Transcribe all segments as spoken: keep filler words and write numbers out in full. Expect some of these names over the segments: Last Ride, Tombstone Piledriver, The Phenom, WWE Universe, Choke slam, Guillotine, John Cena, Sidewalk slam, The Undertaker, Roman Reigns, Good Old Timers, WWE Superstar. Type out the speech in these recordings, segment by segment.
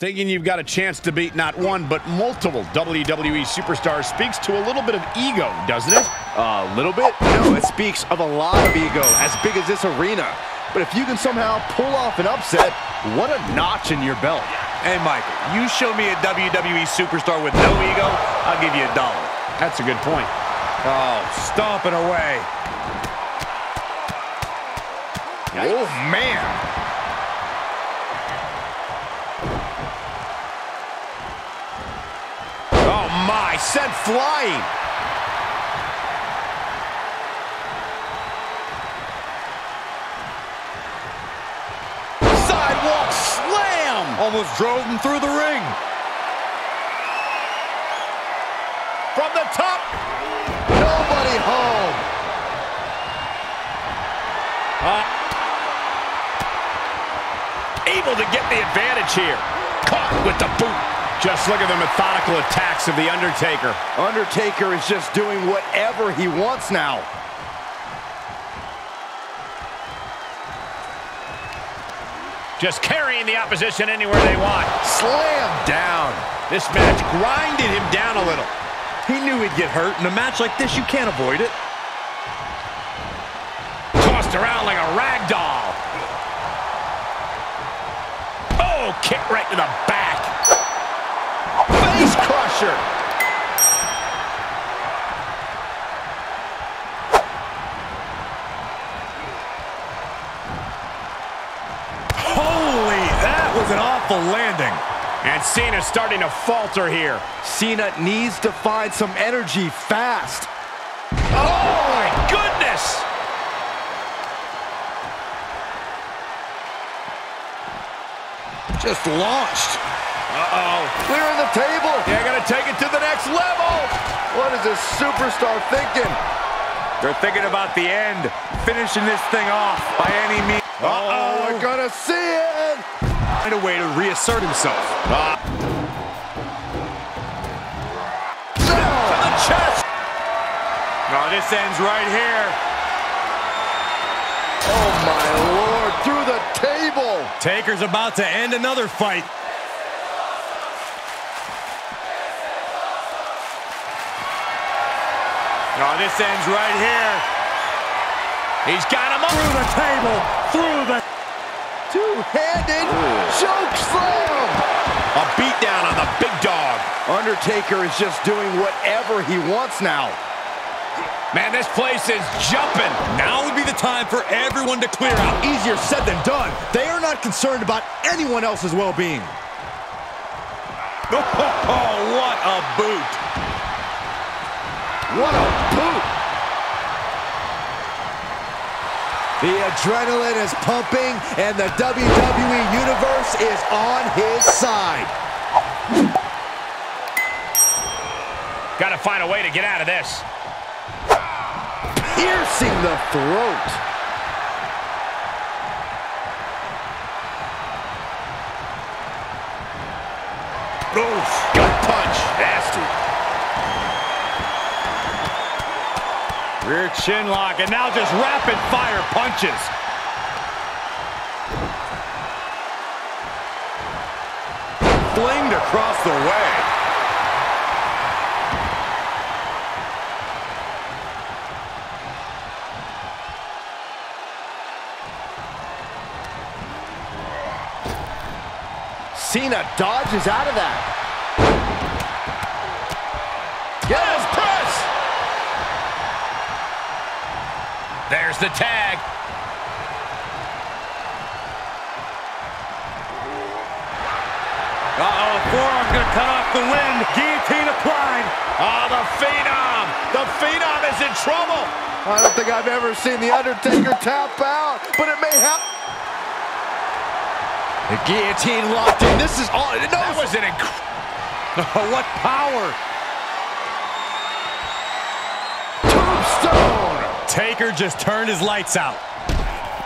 Thinking you've got a chance to beat not one, but multiple W W E superstars speaks to a little bit of ego, doesn't it? A little bit? No, it speaks of a lot of ego, as big as this arena. But if you can somehow pull off an upset, what a notch in your belt. Hey, Michael, you show me a W W E superstar with no ego, I'll give you a dollar. That's a good point. Oh, stomping away. Yikes. Oh, man. Oh, my. Sent flying. Sidewalk slam. Almost drove him through the ring. From the top. Nobody home. Uh Able to get the advantage here. Caught with the boot. Just look at the methodical attacks of The Undertaker. Undertaker is just doing whatever he wants now. Just carrying the opposition anywhere they want. Slam down. This match grinded him down a little. He knew he'd get hurt. In a match like this, you can't avoid it. Tossed around like a rag doll. Kick right to the back. Face crusher. Holy, that was an awful landing. And Cena's starting to falter here. Cena needs to find some energy fast. Oh, my goodness. Just launched. Uh-oh. Clearing the table. They're going to take it to the next level. What is this superstar thinking? They're thinking about the end. Finishing this thing off by any means. Uh-oh. Uh-oh. We're going to see it. Find a way to reassert himself. Uh oh. To the chest. No, this ends right here. Oh, my Lord. Through the table. Taker's about to end another fight. Oh, this ends right here. He's got him up. Through the table. Through the... Two-handed choke slam. A beatdown on the big dog. Undertaker is just doing whatever he wants now. Man, this place is jumping. Now would be the time for everyone to clear out. Easier said than done. They are not concerned about anyone else's well-being. Oh, what a boot. What a boot. The adrenaline is pumping, and the W W E Universe is on his side. Gotta find a way to get out of this. Piercing the throat. Boom. Gut punch. Nasty. Rear chin lock, and now just rapid fire punches. Flinged across the way. Cena dodges out of that. Get his press! There's the tag. Uh-oh, forearm gonna cut off the wind. Guillotine applied. Oh, the Phenom. The Phenom is in trouble. I don't think I've ever seen The Undertaker tap out, but it may happen. The guillotine locked in. This is all. No, that was an incredible. What power! Tombstone. Taker just turned his lights out.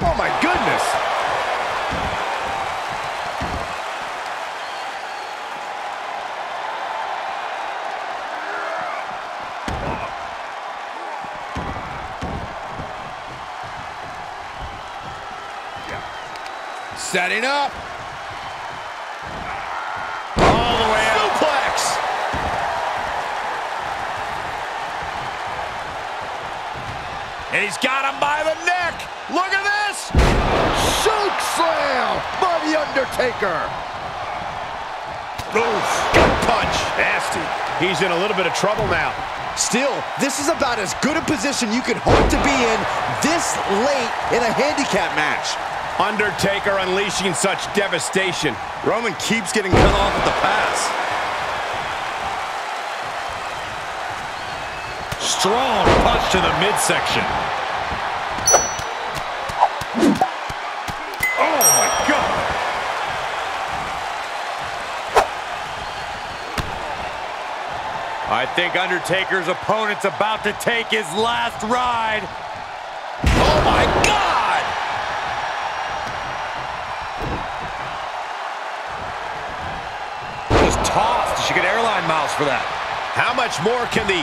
Oh my goodness! Setting up. And he's got him by the neck. Look at this. Choke slam by The Undertaker. Oof. Good punch. Nasty. He's in a little bit of trouble now. Still, this is about as good a position you could hope to be in this late in a handicap match. Undertaker unleashing such devastation. Roman keeps getting cut off at the pass. Strong punch to the midsection. Oh my God. I think Undertaker's opponent's about to take his last ride. Oh my God. She could airline miles for that. How much more can the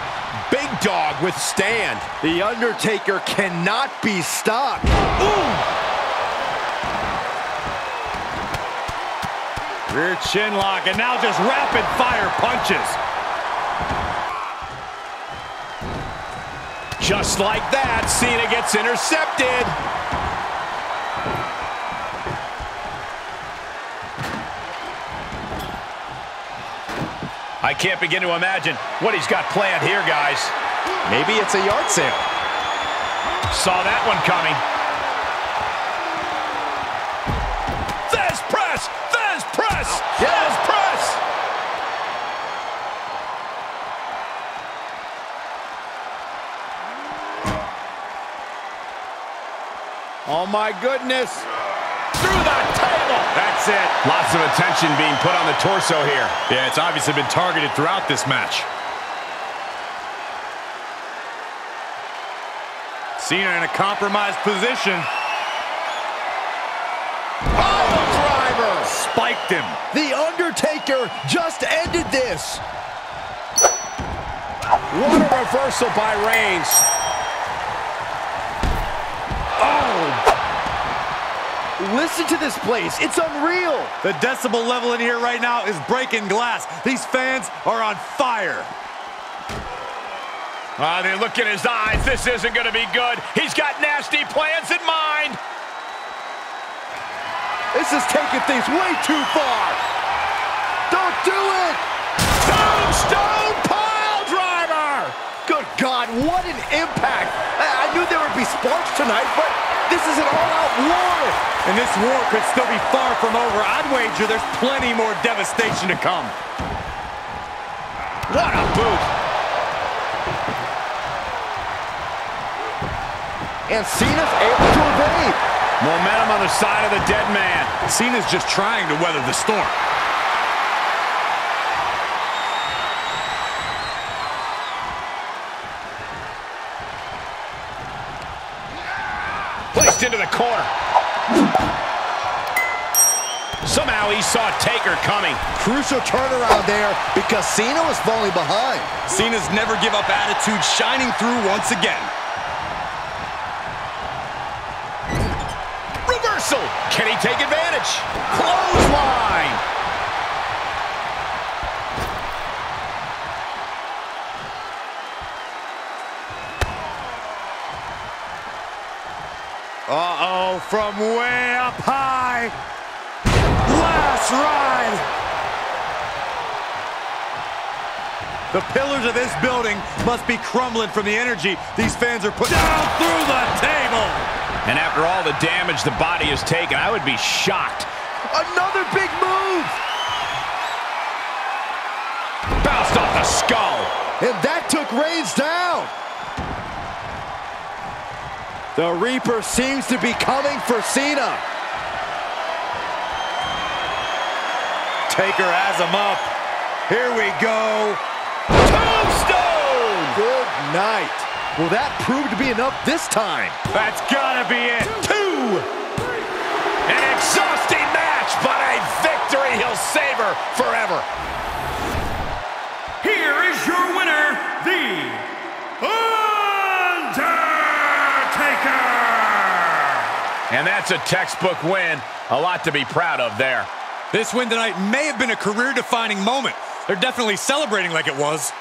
big dog withstand? The Undertaker cannot be stopped. Ooh. Rear chin lock, and now just rapid fire punches. Just like that, Cena gets intercepted. I can't begin to imagine what he's got planned here, guys. Maybe it's a yard sale. Saw that one coming. Fez press! Fez press! Fez yeah. press! Oh, my goodness. Through the table. That's it. Lots of attention being put on the torso here. Yeah, it's obviously been targeted throughout this match. Cena in a compromised position. Oh, the driver. Spiked him. The Undertaker just ended this. What a reversal by Reigns. Listen to this place. It's unreal. The decibel level in here right now is breaking glass. These fans are on fire. Ah, they look in his eyes. This isn't going to be good. He's got nasty plans in mind. This is taking things way too far. Don't do it. Tombstone Piledriver. Good God, what an impact. I, I knew there would be sparks tonight, but... this is an all-out war. And this war could still be far from over. I'd wager there's plenty more devastation to come. What a boot. And Cena's able to evade. Momentum on the side of the dead man. Cena's just trying to weather the storm. Into the corner. Somehow he saw Taker coming. Crucial turnaround there because Cena was falling behind. Cena's never give up attitude shining through once again. Reversal. Can he take advantage? Clothesline. Uh-oh, from way up high. Last ride. The pillars of this building must be crumbling from the energy these fans are putting down through the table. And after all the damage the body has taken, I would be shocked. Another big move. Bounced off the skull. And that took Reigns down. The Reaper seems to be coming for Cena. Taker has him up. Here we go. Tombstone! Good night. Will that prove to be enough this time? That's gotta be it. Two! An exhausting match, but a victory he'll savor forever. Here is your winner, the... and that's a textbook win. A lot to be proud of there. This win tonight may have been a career-defining moment. They're definitely celebrating like it was.